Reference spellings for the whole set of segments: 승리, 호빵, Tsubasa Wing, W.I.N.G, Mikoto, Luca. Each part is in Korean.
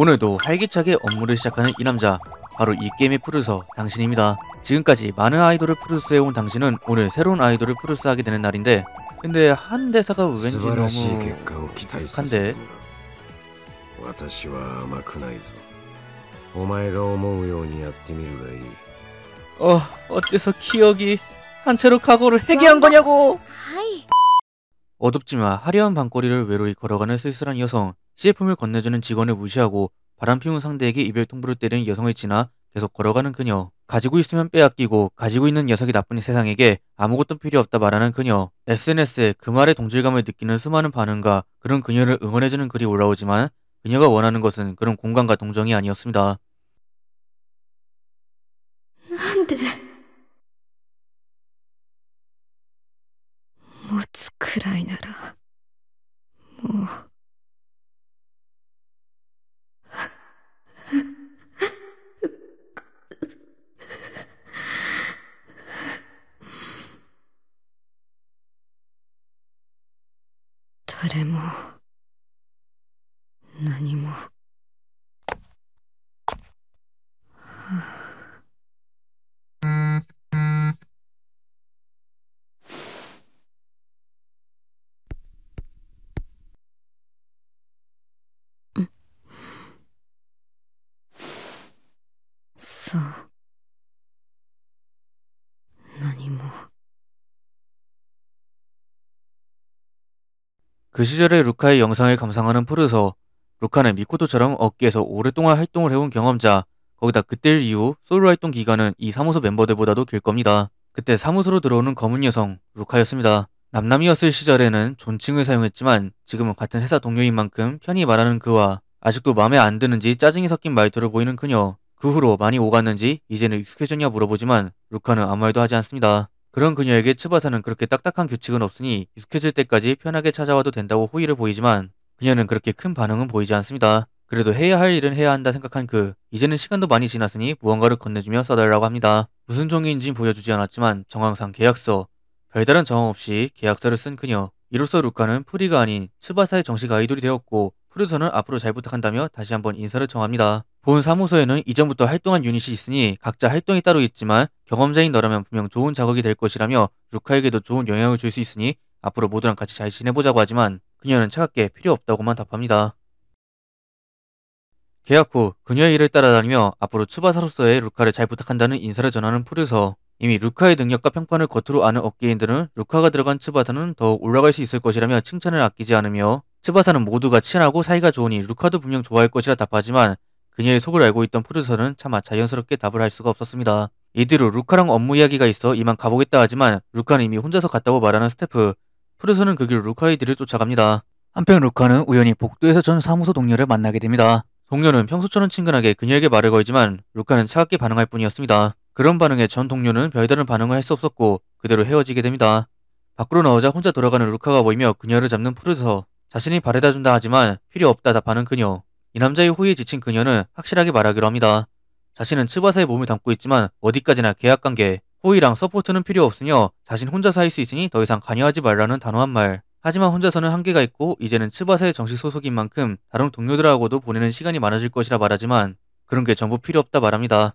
오늘도 활기차게 업무를 시작하는 이 남자, 바로 이 게임의 프로듀서 당신입니다. 지금까지 많은 아이돌을 프로듀스해온 당신은 오늘 새로운 아이돌을 프로듀스하게 되는 날인데, 근데 한 대사가 왠지 너무 익숙한데 어째서 기억이 한 채로 과거를 회귀한 거냐고! 어둡지만 화려한 밤거리를 외로이 걸어가는 쓸쓸한 여성, CF품을 건네주는 직원을 무시하고 바람피운 상대에게 이별 통보를 때리는 여성을 지나 계속 걸어가는 그녀, 가지고 있으면 빼앗기고 가지고 있는 녀석이 나쁜 세상에게 아무것도 필요 없다 말하는 그녀, SNS에 그 말에 동질감을 느끼는 수많은 반응과 그런 그녀를 응원해주는 글이 올라오지만 그녀가 원하는 것은 그런 공감과 동정이 아니었습니다. 그 시절의 루카의 영상을 감상하는 프로듀서, 루카는 미코토처럼 업계에서 오랫동안 활동을 해온 경험자, 거기다 그때일 이후 솔로 활동 기간은 이 사무소 멤버들보다도 길 겁니다. 그때 사무소로 들어오는 검은 여성, 루카였습니다. 남남이었을 시절에는 존칭을 사용했지만 지금은 같은 회사 동료인 만큼 편히 말하는 그와 아직도 마음에 안 드는지 짜증이 섞인 말투를 보이는 그녀, 그 후로 많이 오갔는지 이제는 익숙해졌냐 물어보지만 루카는 아무 말도 하지 않습니다. 그런 그녀에게 츠바사는 그렇게 딱딱한 규칙은 없으니 익숙해질 때까지 편하게 찾아와도 된다고 호의를 보이지만 그녀는 그렇게 큰 반응은 보이지 않습니다. 그래도 해야 할 일은 해야 한다 생각한 이제는 시간도 많이 지났으니 무언가를 건네주며 써달라고 합니다. 무슨 종이인지 보여주지 않았지만 정황상 계약서, 별다른 정황 없이 계약서를 쓴 그녀. 이로써 루카는 프리가 아닌 츠바사의 정식 아이돌이 되었고 프로듀서는 앞으로 잘 부탁한다며 다시 한번 인사를 청합니다. 본 사무소에는 이전부터 활동한 유닛이 있으니 각자 활동이 따로 있지만 경험자인 너라면 분명 좋은 작업이 될 것이라며 루카에게도 좋은 영향을 줄 수 있으니 앞으로 모두랑 같이 잘 지내보자고 하지만 그녀는 차갑게 필요 없다고만 답합니다. 계약 후 그녀의 일을 따라다니며 앞으로 츠바사로서의 루카를 잘 부탁한다는 인사를 전하는 프로듀서. 이미 루카의 능력과 평판을 겉으로 아는 업계인들은 루카가 들어간 츠바사는 더욱 올라갈 수 있을 것이라며 칭찬을 아끼지 않으며 츠바사는 모두가 친하고 사이가 좋으니 루카도 분명 좋아할 것이라 답하지만 그녀의 속을 알고 있던 프로듀서는 차마 자연스럽게 답을 할 수가 없었습니다. 이대로 루카랑 업무 이야기가 있어 이만 가보겠다 하지만 루카는 이미 혼자서 갔다고 말하는 스태프, 프로듀서는 그 길 루카의 뒤를 쫓아갑니다. 한편 루카는 우연히 복도에서 전 사무소 동료를 만나게 됩니다. 동료는 평소처럼 친근하게 그녀에게 말을 걸지만 루카는 차갑게 반응할 뿐이었습니다. 그런 반응에 전 동료는 별다른 반응을 할 수 없었고 그대로 헤어지게 됩니다. 밖으로 나오자 혼자 돌아가는 루카가 보이며 그녀를 잡는 프로듀서, 자신이 바래다준다 하지만 필요 없다 답하는 그녀. 이 남자의 호의에 지친 그녀는 확실하게 말하기로 합니다. 자신은 츠바사의 몸을 담고 있지만 어디까지나 계약관계, 호의랑 서포트는 필요 없으며 자신 혼자서 할 수 있으니 더 이상 관여하지 말라는 단호한 말. 하지만 혼자서는 한계가 있고 이제는 츠바사의 정식 소속인 만큼 다른 동료들하고도 보내는 시간이 많아질 것이라 말하지만 그런 게 전부 필요 없다 말합니다.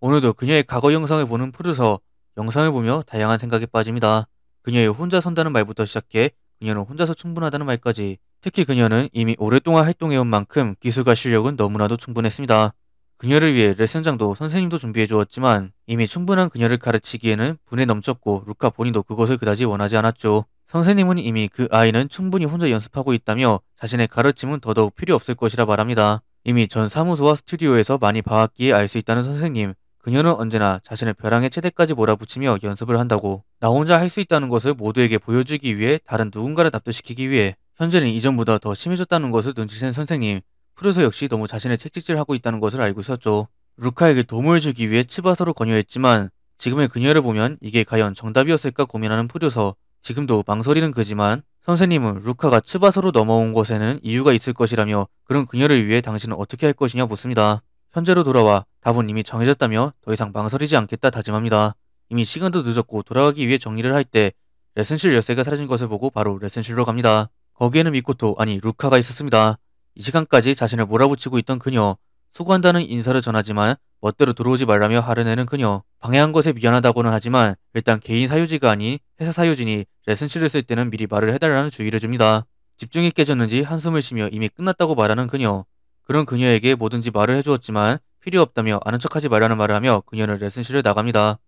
오늘도 그녀의 과거 영상을 보는 프로듀서, 영상을 보며 다양한 생각에 빠집니다. 그녀의 혼자 선다는 말부터 시작해 그녀는 혼자서 충분하다는 말까지, 특히 그녀는 이미 오랫동안 활동해온 만큼 기술과 실력은 너무나도 충분했습니다. 그녀를 위해 레슨장도 선생님도 준비해주었지만 이미 충분한 그녀를 가르치기에는 분에 넘쳤고 루카 본인도 그것을 그다지 원하지 않았죠. 선생님은 이미 그 아이는 충분히 혼자 연습하고 있다며 자신의 가르침은 더더욱 필요 없을 것이라 말합니다. 이미 전 사무소와 스튜디오에서 많이 봐왔기에 알 수 있다는 선생님, 그녀는 언제나 자신의 벼랑에 최대까지 몰아붙이며 연습을 한다고, 나 혼자 할 수 있다는 것을 모두에게 보여주기 위해 다른 누군가를 납득시키기 위해 현재는 이전보다 더 심해졌다는 것을 눈치챈 선생님, 프로듀서 역시 너무 자신의 책찍질하고 있다는 것을 알고 있었죠. 루카에게 도움을 주기 위해 츠바사로 권유했지만 지금의 그녀를 보면 이게 과연 정답이었을까 고민하는 프로듀서, 지금도 망설이는 그지만 선생님은 루카가 츠바사로 넘어온 것에는 이유가 있을 것이라며 그런 그녀를 위해 당신은 어떻게 할 것이냐 묻습니다. 현재로 돌아와 답은 이미 정해졌다며 더 이상 망설이지 않겠다 다짐합니다. 이미 시간도 늦었고 돌아가기 위해 정리를 할 때 레슨실 열쇠가 사라진 것을 보고 바로 레슨실로 갑니다. 거기에는 미코토, 아니 루카가 있었습니다. 이 시간까지 자신을 몰아붙이고 있던 그녀, 수고한다는 인사를 전하지만 멋대로 들어오지 말라며 하려내는 그녀, 방해한 것에 미안하다고는 하지만 일단 개인 사유지가 아닌 회사 사유지니 레슨실을 쓸 때는 미리 말을 해달라는 주의를 줍니다. 집중이 깨졌는지 한숨을 쉬며 이미 끝났다고 말하는 그녀, 그런 그녀에게 뭐든지 말을 해주었지만 필요 없다며 아는 척하지 말라는 말을 하며 그녀는 레슨실을 나갑니다.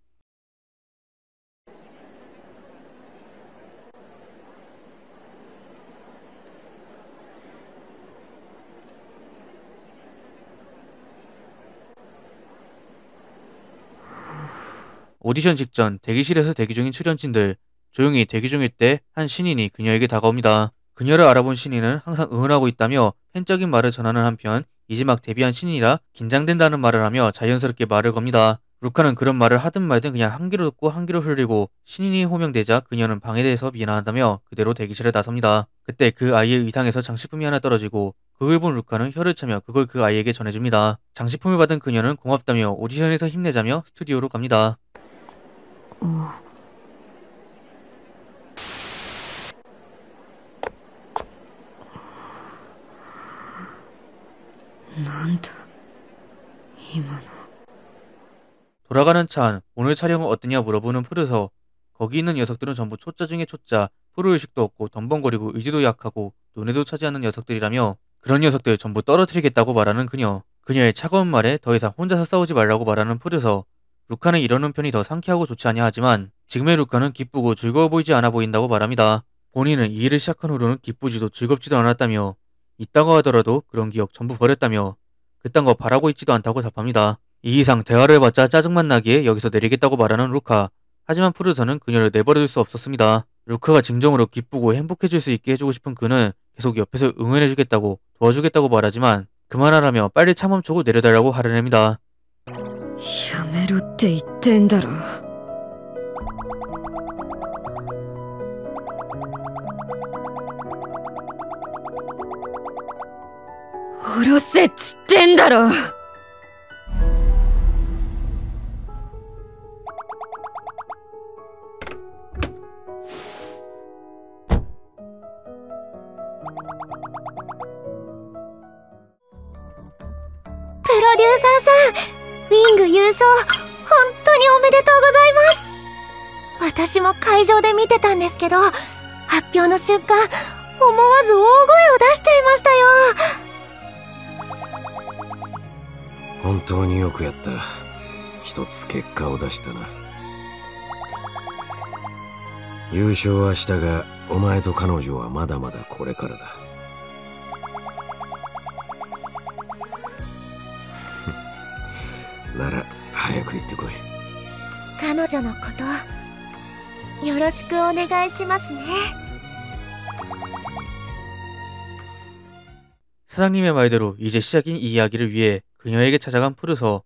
오디션 직전 대기실에서 대기 중인 출연진들, 조용히 대기 중일 때 한 신인이 그녀에게 다가옵니다. 그녀를 알아본 신인은 항상 응원하고 있다며 팬적인 말을 전하는 한편 이제 막 데뷔한 신인이라 긴장된다는 말을 하며 자연스럽게 말을 겁니다. 루카는 그런 말을 하든 말든 그냥 한 귀로 듣고 한 귀로 흘리고, 신인이 호명되자 그녀는 방해돼서 미안하다며 그대로 대기실에 나섭니다. 그때 그 아이의 의상에서 장식품이 하나 떨어지고 그걸 본 루카는 혀를 차며 그걸 그 아이에게 전해줍니다. 장식품을 받은 그녀는 고맙다며 오디션에서 힘내자며 스튜디오로 갑니다. 돌아가는 차 안 오늘 촬영은 어떠냐 물어보는 프로에서 거기 있는 녀석들은 전부 초짜 중에 초짜, 프로의식도 없고 덤벙거리고 의지도 약하고 논의도 차지 않는 녀석들이라며 그런 녀석들 전부 떨어뜨리겠다고 말하는 그녀, 그녀의 차가운 말에 더 이상 혼자서 싸우지 말라고 말하는 프로에서 루카는 이러는 편이 더 상쾌하고 좋지 않냐 하지만 지금의 루카는 기쁘고 즐거워 보이지 않아 보인다고 말합니다. 본인은 이 일을 시작한 후로는 기쁘지도 즐겁지도 않았다며 있다고 하더라도 그런 기억 전부 버렸다며 그딴 거 바라고 있지도 않다고 답합니다. 이 이상 대화를 받자 짜증만 나기에 여기서 내리겠다고 말하는 루카, 하지만 프로에서는 그녀를 내버려둘 수 없었습니다. 루카가 진정으로 기쁘고 행복해질 수 있게 해주고 싶은 그는 계속 옆에서 응원해주겠다고 도와주겠다고 말하지만 그만하라며 빨리 차 멈추고 내려달라고 하려냅니다. やめろって言ってんだろ. 오로세っつってんだろ. 프로듀서さん 윙 유쇼, 本当におめでとうございます。私も会場で見てたんですけど、発表の瞬間、思わず大声を出しちゃいましたよ。本当によくやった。一つ結果を出したな。優勝は明日が、お前と彼女はまだまだこれからだ。 なら早く行ってこい。彼女のことよろしくお願いしますね. 사장님의 말대로 이제 시작인 이 이야기를 위해 그녀에게 찾아간 푸르서,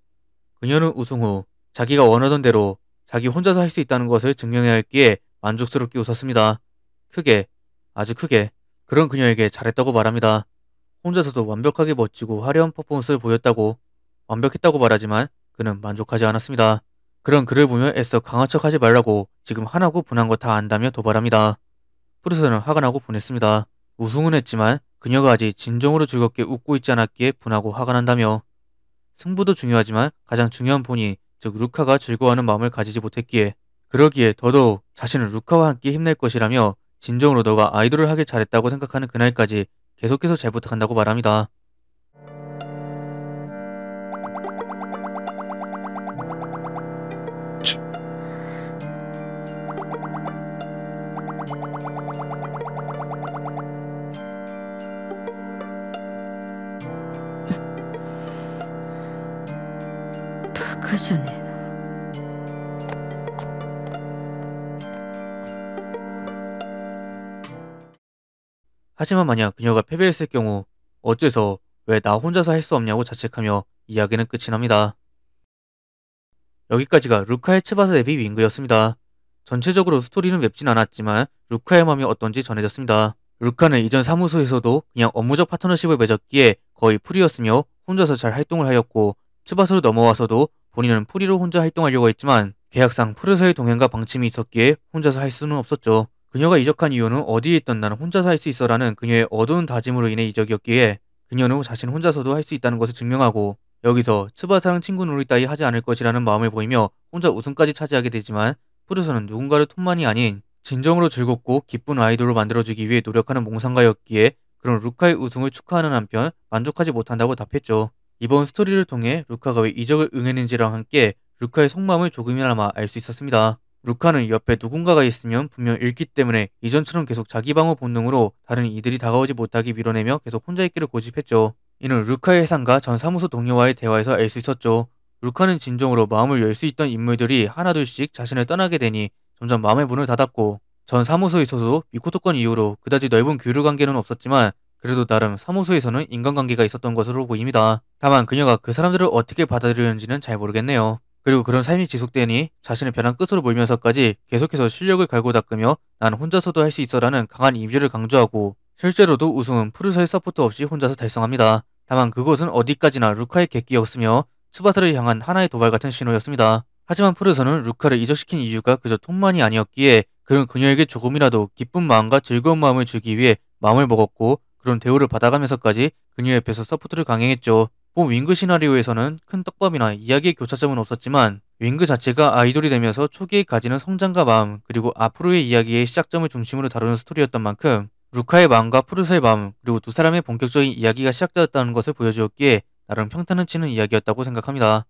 그녀는 우승 후 자기가 원하던 대로 자기 혼자서 할 수 있다는 것을 증명해야 했기에 만족스럽게 웃었습니다. 크게, 아주 크게. 그런 그녀에게 잘했다고 말합니다. 혼자서도 완벽하게 멋지고 화려한 퍼포먼스를 보였다고, 완벽했다고 말하지만 그는 만족하지 않았습니다. 그런 그를 보며 애써 강한 척하지 말라고 지금 화나고 분한 거 다 안다며 도발합니다. 프루서는 화가 나고 분했습니다. 우승은 했지만 그녀가 아직 진정으로 즐겁게 웃고 있지 않았기에 분하고 화가 난다며, 승부도 중요하지만 가장 중요한 본인, 즉 루카가 즐거워하는 마음을 가지지 못했기에, 그러기에 더더욱 자신은 루카와 함께 힘낼 것이라며 진정으로 너가 아이돌을 하길 잘했다고 생각하는 그날까지 계속해서 잘 부탁한다고 말합니다. 하지만 만약 그녀가 패배했을 경우 어째서 왜 나 혼자서 할 수 없냐고 자책하며 이야기는 끝이 납니다. 여기까지가 루카의 츠바사 데뷔 윙그였습니다. 전체적으로 스토리는 맵진 않았지만 루카의 마음이 어떤지 전해졌습니다. 루카는 이전 사무소에서도 그냥 업무적 파트너십을 맺었기에 거의 프리였으며 혼자서 잘 활동을 하였고, 츠바사로 넘어와서도 본인은 프리로 혼자 활동하려고 했지만 계약상 프리에서의 동행과 방침이 있었기에 혼자서 할 수는 없었죠. 그녀가 이적한 이유는 어디에 있던 난 혼자서 할 수 있어라는 그녀의 어두운 다짐으로 인해 이적이었기에 그녀는 자신 혼자서도 할 수 있다는 것을 증명하고 여기서 츠바사랑 친구 놀이 따위 하지 않을 것이라는 마음을 보이며 혼자 우승까지 차지하게 되지만 프루서는 누군가를 톱만이 아닌 진정으로 즐겁고 기쁜 아이돌로 만들어주기 위해 노력하는 몽상가였기에 그런 루카의 우승을 축하하는 한편 만족하지 못한다고 답했죠. 이번 스토리를 통해 루카가 왜 이적을 응했는지랑 함께 루카의 속마음을 조금이나마 알 수 있었습니다. 루카는 옆에 누군가가 있으면 분명 읽기 때문에 이전처럼 계속 자기 방어 본능으로 다른 이들이 다가오지 못하게 밀어내며 계속 혼자 있기를 고집했죠. 이는 루카의 해상과 전 사무소 동료와의 대화에서 알 수 있었죠. 루카는 진정으로 마음을 열 수 있던 인물들이 하나둘씩 자신을 떠나게 되니 점점 마음의 문을 닫았고 전 사무소에서도 미코토권 이후로 그다지 넓은 교류관계는 없었지만 그래도 나름 사무소에서는 인간관계가 있었던 것으로 보입니다. 다만 그녀가 그 사람들을 어떻게 받아들였는지는 잘 모르겠네요. 그리고 그런 삶이 지속되니 자신의 변한 끝으로 몰면서까지 계속해서 실력을 갈고 닦으며 난 혼자서도 할 수 있어라는 강한 이미지를 강조하고 실제로도 우승은 푸르서의 서포트 없이 혼자서 달성합니다. 다만 그것은 어디까지나 루카의 객기였으며 츠바사를 향한 하나의 도발 같은 신호였습니다. 하지만 푸르서는 루카를 이적시킨 이유가 그저 돈만이 아니었기에 그는 그녀에게 조금이라도 기쁜 마음과 즐거운 마음을 주기 위해 마음을 먹었고 그런 대우를 받아가면서까지 그녀 옆에서 서포트를 강행했죠. 본 윙그 시나리오에서는 큰 떡밥이나 이야기의 교차점은 없었지만 윙그 자체가 아이돌이 되면서 초기에 가지는 성장과 마음 그리고 앞으로의 이야기의 시작점을 중심으로 다루는 스토리였던 만큼 루카의 마음과 푸르서의 마음 그리고 두 사람의 본격적인 이야기가 시작되었다는 것을 보여주었기에 나름 평탄을 치는 이야기였다고 생각합니다.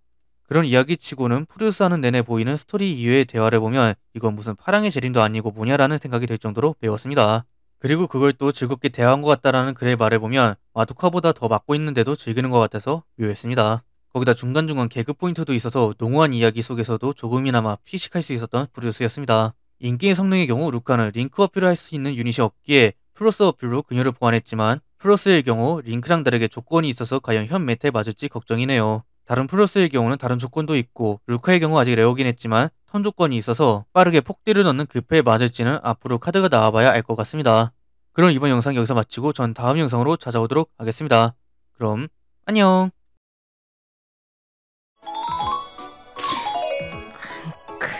그런 이야기치고는 푸르스 하는 내내 보이는 스토리 이외의 대화를 보면 이건 무슨 파랑의 재림도 아니고 뭐냐라는 생각이 들 정도로 매웠습니다. 그리고 그걸 또 즐겁게 대화한 것 같다라는 글의 말을 보면 마도카보다 더 막고 있는데도 즐기는 것 같아서 묘했습니다. 거기다 중간중간 개그 포인트도 있어서 농후한 이야기 속에서도 조금이나마 피식할 수 있었던 푸르스였습니다. 인기의 성능의 경우 루카는 링크 어필을 할 수 있는 유닛이 없기에 플러스 어필로 그녀를 보완했지만 플러스의 경우 링크랑 다르게 조건이 있어서 과연 현 메타에 맞을지 걱정이네요. 다른 플러스의 경우는 다른 조건도 있고 루카의 경우 아직 레어긴 했지만 턴 조건이 있어서 빠르게 폭딜을 넣는 급회에 맞을지는 앞으로 카드가 나와봐야 알 것 같습니다. 그럼 이번 영상 여기서 마치고 전 다음 영상으로 찾아오도록 하겠습니다. 그럼 안녕.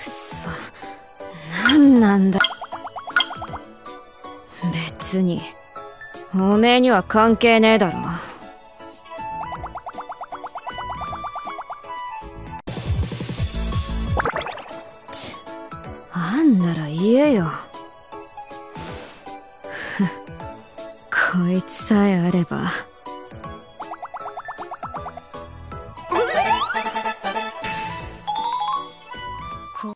그쎄, 난난다. 別におめえには関係ねえだろ。なら言えよこいつさえあれば